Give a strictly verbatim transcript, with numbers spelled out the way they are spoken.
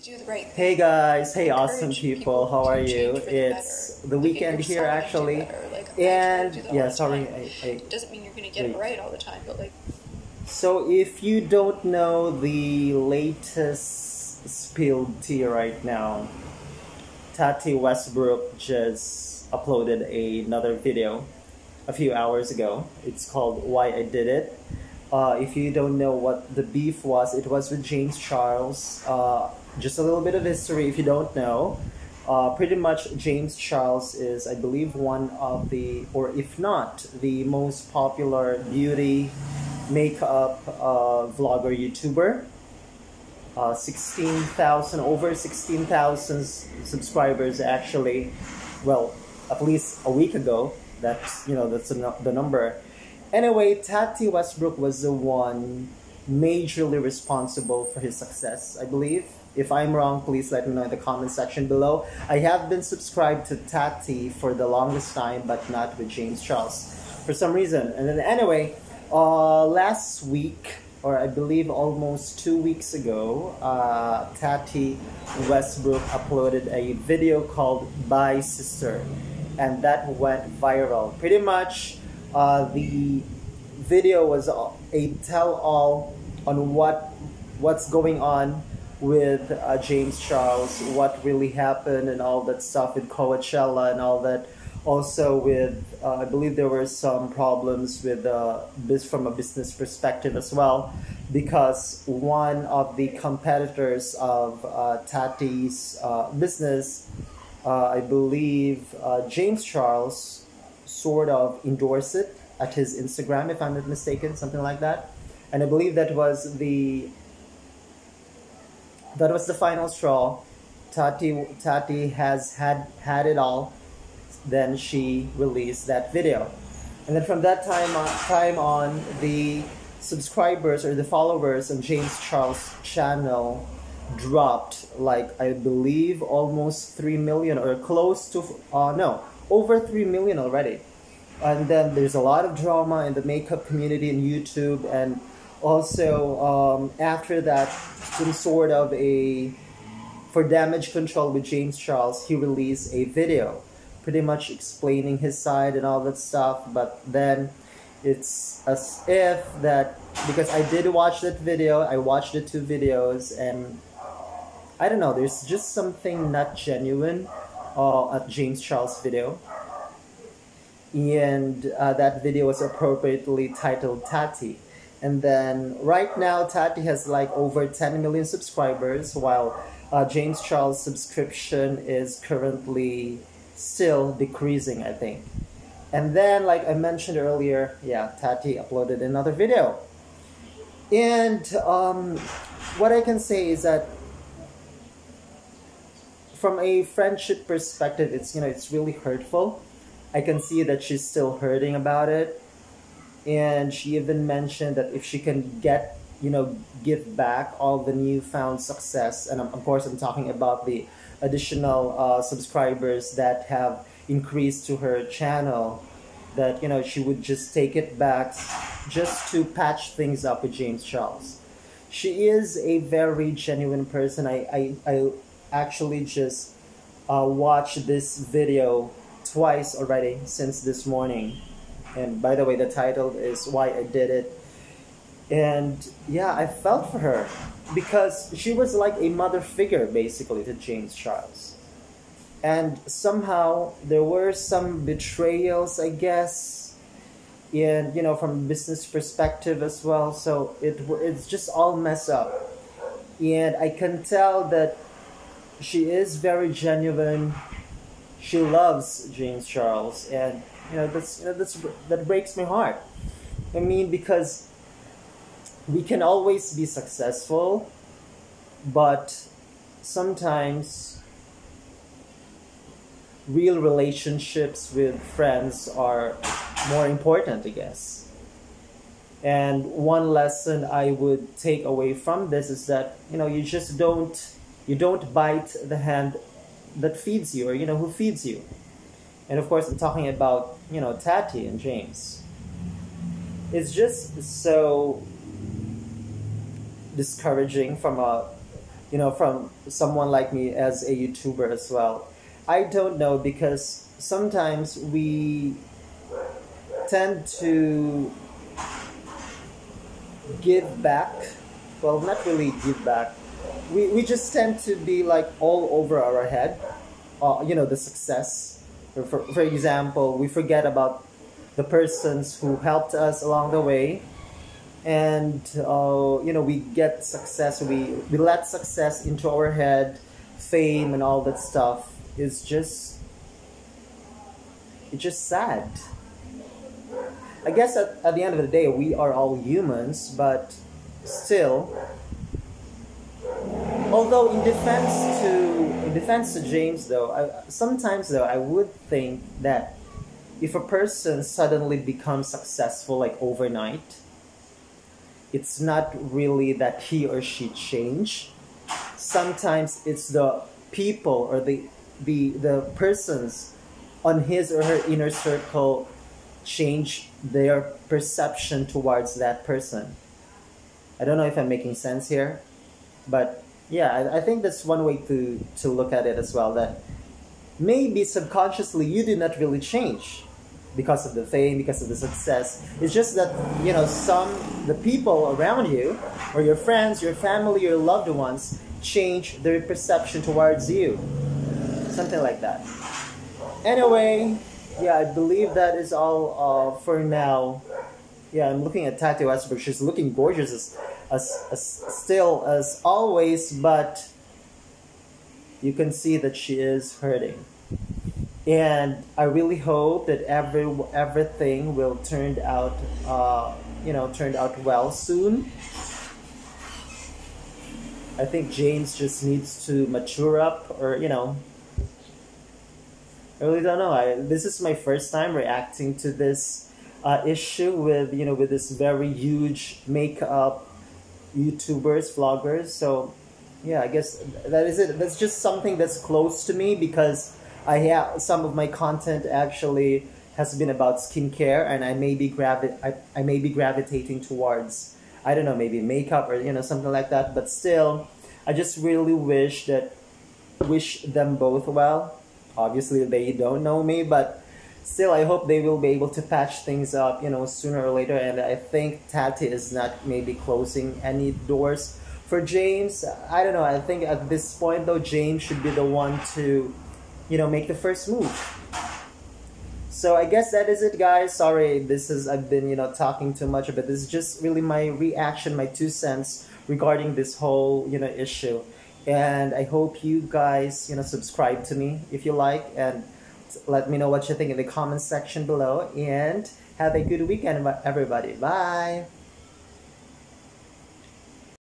do the right thing. Hey guys, hey awesome people, how are you? It's the weekend here actually, and yeah, sorry, it doesn't mean you're going to get it right all the time, but like. So if you don't know the latest spilled tea right now, Tati Westbrook just uploaded another video a few hours ago. It's called Why I Did It. Uh, if you don't know what the beef was, it was with James Charles. Uh, just a little bit of history if you don't know. Uh, pretty much James Charles is, I believe, one of the, or if not, the most popular beauty makeup uh, vlogger YouTuber. Uh, sixteen thousand, over sixteen thousand subscribers actually. Well, at least a week ago. That's, you know, that's the number. Anyway, Tati Westbrook was the one majorly responsible for his success, I believe. If I'm wrong, please let me know in the comment section below. I have been subscribed to Tati for the longest time, but not with James Charles for some reason. And then anyway, uh, last week, or I believe almost two weeks ago, uh, Tati Westbrook uploaded a video called Bye Sister, and that went viral. Pretty much, Uh, the video was a tell-all on what what's going on with uh, James Charles, what really happened and all that stuff with Coachella and all that. Also with, uh, I believe there were some problems with uh, this from a business perspective as well, because one of the competitors of uh, Tati's uh, business, uh, I believe uh, James Charles, sort of endorse it at his Instagram, if I'm not mistaken, something like that. And I believe that was the that was the final straw. Tati Tati has had had it all. Then she released that video, and then from that time on, time on, the subscribers or the followers on James Charles' channel dropped, like I believe almost three million or close to uh, no. over three million already. And then there's a lot of drama in the makeup community and YouTube, and also um, after that, some sort of a, for damage control with James Charles, he released a video pretty much explaining his side and all that stuff. But then it's as if that, because I did watch that video, I watched the two videos, and I don't know, there's just something not genuine Uh, at James Charles' video, and uh, that video was appropriately titled Tati. And then right now Tati has like over ten million subscribers, while uh, James Charles' subscription is currently still decreasing, I think. And then, like I mentioned earlier, yeah, Tati uploaded another video, and um, what I can say is that from a friendship perspective, it's, you know, it's really hurtful. I can see that she's still hurting about it, and she even mentioned that if she can get, you know, give back all the newfound success, and of course I'm talking about the additional uh, subscribers that have increased to her channel, that, you know, she would just take it back just to patch things up with James Charles. She is a very genuine person. I I, I actually just uh, watched this video twice already since this morning, and by the way, the title is Why I Did It. And yeah, I felt for her because she was like a mother figure basically to James Charles, and somehow there were some betrayals, I guess, and, you know, from a business perspective as well. So it it's just all messed up, and I can tell that she is very genuine. She loves James Charles, and, you know, that's, you know, that's that breaks my heart. I mean, because we can always be successful, but sometimes real relationships with friends are more important, I guess. And one lesson I would take away from this is that, you know, you just don't You don't bite the hand that feeds you, or, you know, who feeds you. And of course, I'm talking about, you know, Tati and James. It's just so discouraging from a you know, from someone like me as a YouTuber as well? I don't know, because sometimes we tend to give back. Well, not really give back. We, we just tend to be like all over our head. Uh, you know, the success. For, for example, we forget about the persons who helped us along the way. And, uh, you know, we get success. We, we let success into our head, fame and all that stuff. It's just, it's just sad. I guess at, at the end of the day, we are all humans, but still, although in defense to, in defense to James though, I, sometimes though, I would think that if a person suddenly becomes successful like overnight, it's not really that he or she changed. Sometimes it's the people or the the the persons on his or her inner circle change their perception towards that person. I don't know if I'm making sense here, but yeah, I, I think that's one way to to look at it as well, that maybe subconsciously you did not really change because of the fame, because of the success. It's just that, you know, some the people around you or your friends, your family, your loved ones change their perception towards you. Something like that. Anyway, yeah, I believe that is all uh, for now. Yeah, I'm looking at Tati Westbrook. She's looking gorgeous as, as, as still as always, but you can see that she is hurting. And I really hope that every everything will turn out, uh, you know, turned out well soon. I think James just needs to mature up, or you know. I really don't know. I, this is my first time reacting to this uh, issue with, you know, with this very huge makeup YouTubers, vloggers. So yeah, I guess that is it. That's just something that's close to me, because I have some of my content actually has been about skincare, and I may be gravi I, I may be gravitating towards, I don't know, maybe makeup or, you know, something like that. But still, I just really wish that wish them both well. Obviously, they don't know me, but still, I hope they will be able to patch things up, you know, sooner or later. And I think Tati is not maybe closing any doors for James. I don't know. I think at this point, though, James should be the one to, you know, make the first move. So I guess that is it, guys. Sorry, this is, I've been, you know, talking too much, but this is just really my reaction, my two cents regarding this whole, you know, issue. And I hope you guys, you know, subscribe to me if you like, and let me know what you think in the comments section below. And have a good weekend, everybody. Bye.